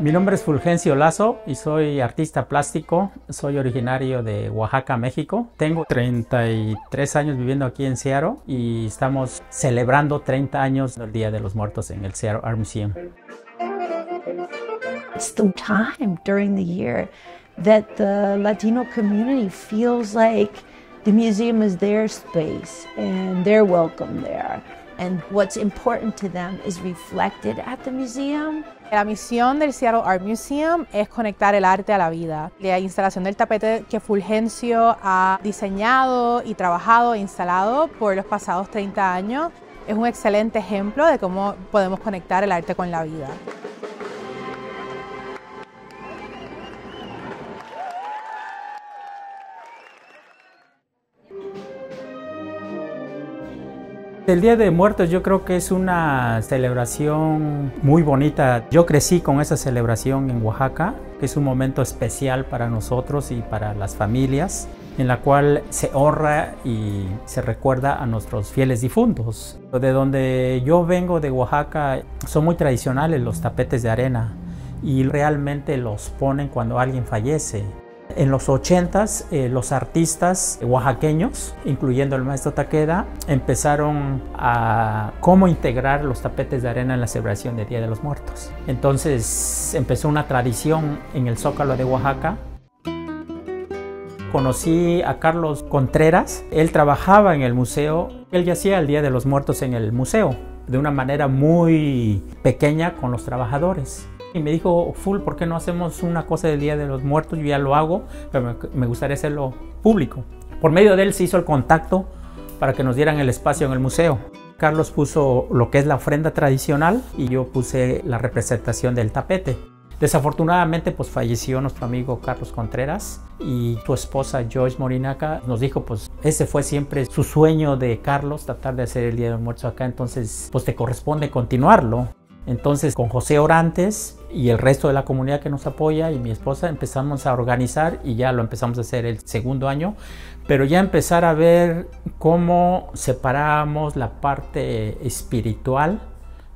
Mi nombre es Fulgencio Lazo y soy artista plástico. Soy originario de Oaxaca, México. Tengo 33 años viviendo aquí en Seattle y estamos celebrando 30 años del Día de los Muertos en el Seattle Art Museum. It's the time during the year that the Latino community feels like the museum is their space and they're welcome there. And what's important to them is reflected at the museum. La misión del Seattle Art Museum es conectar el arte a la vida. La instalación del tapete que Fulgencio ha diseñado y trabajado e instalado por los pasados 30 años es un excelente ejemplo de cómo podemos conectar el arte con la vida. El Día de Muertos yo creo que es una celebración muy bonita. Yo crecí con esa celebración en Oaxaca, que es un momento especial para nosotros y para las familias, en la cual se honra y se recuerda a nuestros fieles difuntos. De donde yo vengo, de Oaxaca, son muy tradicionales los tapetes de arena y realmente los ponen cuando alguien fallece. En los 80s, los artistas oaxaqueños, incluyendo el maestro Takeda, empezaron a cómo integrar los tapetes de arena en la celebración del Día de los Muertos. Entonces empezó una tradición en el Zócalo de Oaxaca. Conocí a Carlos Contreras. Él trabajaba en el museo. Él ya hacía el Día de los Muertos en el museo, de una manera muy pequeña con los trabajadores. Y me dijo, Ful, ¿por qué no hacemos una cosa del Día de los Muertos? Yo ya lo hago, pero me gustaría hacerlo público. Por medio de él se hizo el contacto para que nos dieran el espacio en el museo. Carlos puso lo que es la ofrenda tradicional y yo puse la representación del tapete. Desafortunadamente, pues falleció nuestro amigo Carlos Contreras y su esposa Joyce Morinaca nos dijo, pues ese fue siempre su sueño de Carlos, tratar de hacer el Día de los Muertos acá, entonces pues te corresponde continuarlo. Entonces, con José Orantes y el resto de la comunidad que nos apoya y mi esposa, empezamos a organizar y ya lo empezamos a hacer el segundo año, pero ya empezar a ver cómo separamos la parte espiritual,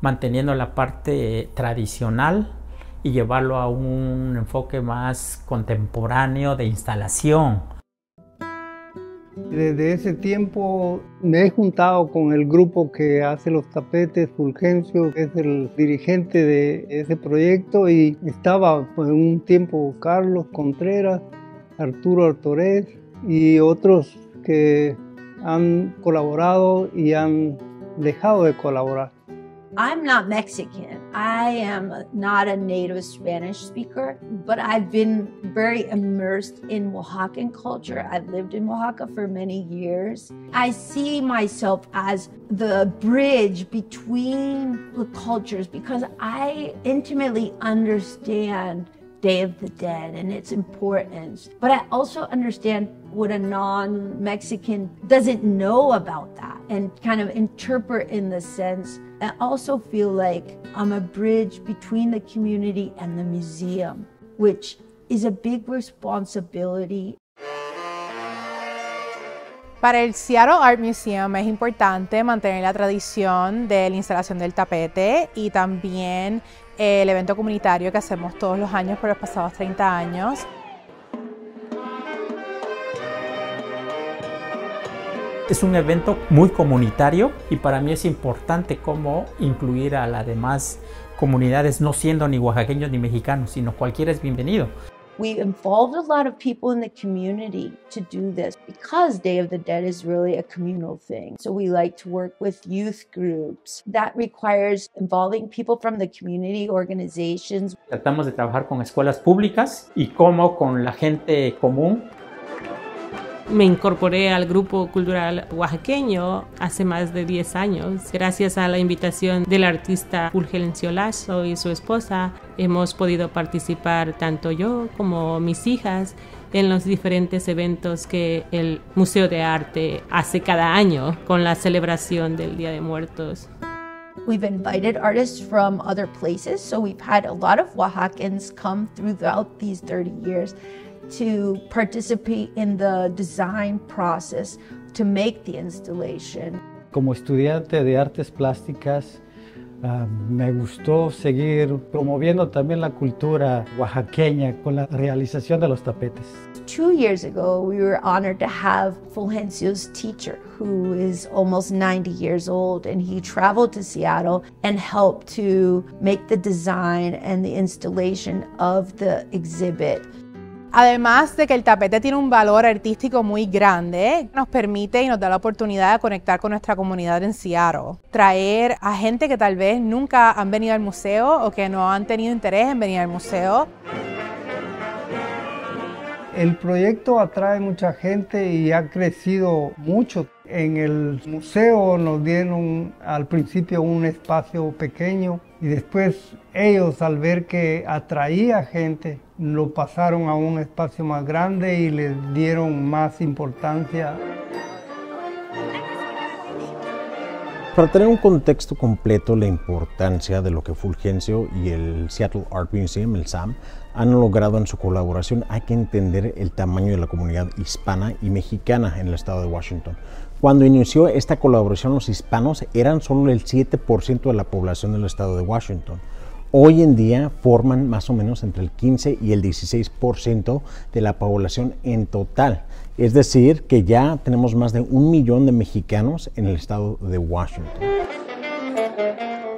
manteniendo la parte tradicional y llevarlo a un enfoque más contemporáneo de instalación. Desde ese tiempo me he juntado con el grupo que hace los tapetes. Fulgencio es el dirigente de ese proyecto y estaba en un tiempo Carlos Contreras, Arturo Artorés y otros que han colaborado y han dejado de colaborar. I'm not Mexican. I am not a native Spanish speaker, but I've been very immersed in Oaxacan culture. I've lived in Oaxaca for many years. I see myself as the bridge between the cultures because I intimately understand Day of the Dead and its importance, but I also understand what a non-Mexican doesn't know about that and kind of interpret in the sense. I also feel like I'm a bridge between the community and the museum, which is a big responsibility. Para el Seattle Art Museum es importante mantener la tradición de la instalación del tapete y también el evento comunitario que hacemos todos los años por los pasados 30 años. Es un evento muy comunitario y para mí es importante cómo incluir a las demás comunidades, no siendo ni oaxaqueños ni mexicanos, sino cualquiera es bienvenido. We involved a lot of people in the community to do this because Day of the Dead is really a communal thing. So we like to work with youth groups. That requires involving people from the community organizations. Tratamos de trabajar con escuelas públicas y como con la gente común. Me incorporé al Grupo Cultural Oaxaqueño hace más de 10 años. Gracias a la invitación del artista Fulgencio Lazo y su esposa, hemos podido participar tanto yo como mis hijas en los diferentes eventos que el Museo de Arte hace cada año con la celebración del Día de Muertos. We've invited artists from other places, so we've had a lot of Oaxacans come throughout these 30 years. To participate in the design process to make the installation. Como estudiante de artes plásticas, Me gustó seguir promoviendo también la cultura oaxaqueña con la realización de los tapetes. 2 years ago, we were honored to have Fulgencio's teacher, who is almost 90 years old, and he traveled to Seattle and helped to make the design and the installation of the exhibit. Además de que el tapete tiene un valor artístico muy grande, nos permite y nos da la oportunidad de conectar con nuestra comunidad en Seattle. Traer a gente que tal vez nunca han venido al museo o que no han tenido interés en venir al museo. El proyecto atrae mucha gente y ha crecido mucho. En el museo nos dieron al principio un espacio pequeño y después ellos, al ver que atraía gente, lo pasaron a un espacio más grande y les dieron más importancia. Para tener un contexto completo la importancia de lo que Fulgencio y el Seattle Art Museum, el SAM, han logrado en su colaboración, hay que entender el tamaño de la comunidad hispana y mexicana en el estado de Washington. Cuando inició esta colaboración, los hispanos eran solo el 7% de la población del estado de Washington. Hoy en día forman más o menos entre el 15 y el 16% de la población en total. Es decir, que ya tenemos más de 1 millón de mexicanos en el estado de Washington.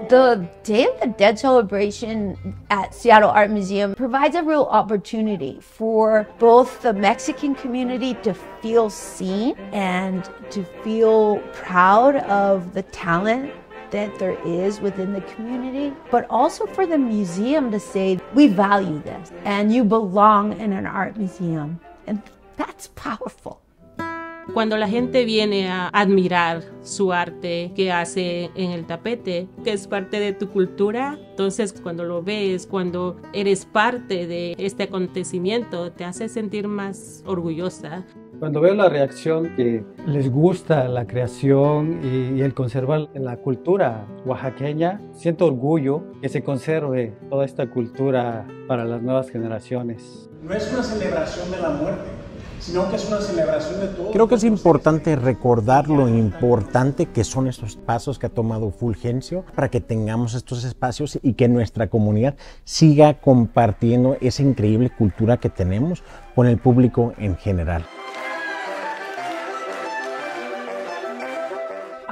The Day of the Dead celebration at Seattle Art Museum provides a real opportunity for both the Mexican community to feel seen and to feel proud of the talent that there is within the community, but also for the museum to say, we value this and you belong in an art museum. And that's powerful. Cuando la gente viene a admirar su arte que hace en el tapete, que es parte de tu cultura, entonces cuando lo ves, cuando eres parte de este acontecimiento, te hace sentir más orgullosa. Cuando veo la reacción que les gusta la creación y el conservar la cultura oaxaqueña, siento orgullo que se conserve toda esta cultura para las nuevas generaciones. No es una celebración de la muerte, sino que es una celebración de todo. Creo que es importante recordar lo importante que son estos pasos que ha tomado Fulgencio para que tengamos estos espacios y que nuestra comunidad siga compartiendo esa increíble cultura que tenemos con el público en general.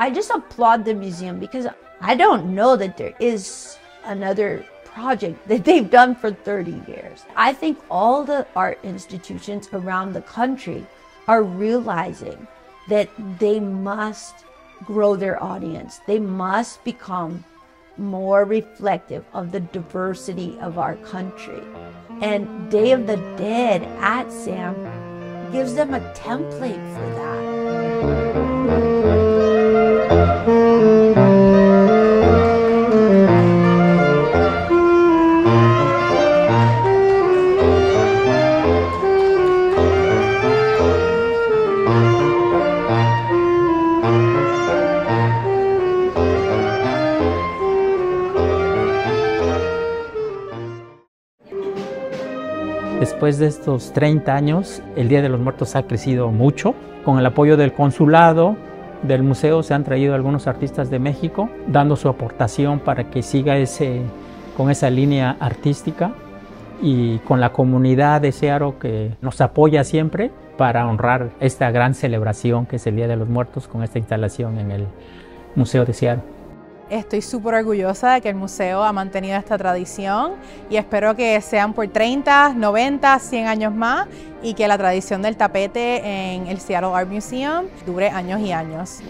I just applaud the museum because I don't know that there is another project that they've done for 30 years. I think all the art institutions around the country are realizing that they must grow their audience. They must become more reflective of the diversity of our country. And Day of the Dead at SAM gives them a template for that. Después de estos 30 años, el Día de los Muertos ha crecido mucho. Con el apoyo del consulado, del museo, se han traído algunos artistas de México, dando su aportación para que siga con esa línea artística y con la comunidad de Seattle que nos apoya siempre para honrar esta gran celebración que es el Día de los Muertos con esta instalación en el Museo de Seattle. Estoy súper orgullosa de que el museo ha mantenido esta tradición y espero que sean por 30, 90, 100 años más y que la tradición del tapete en el Seattle Art Museum dure años y años.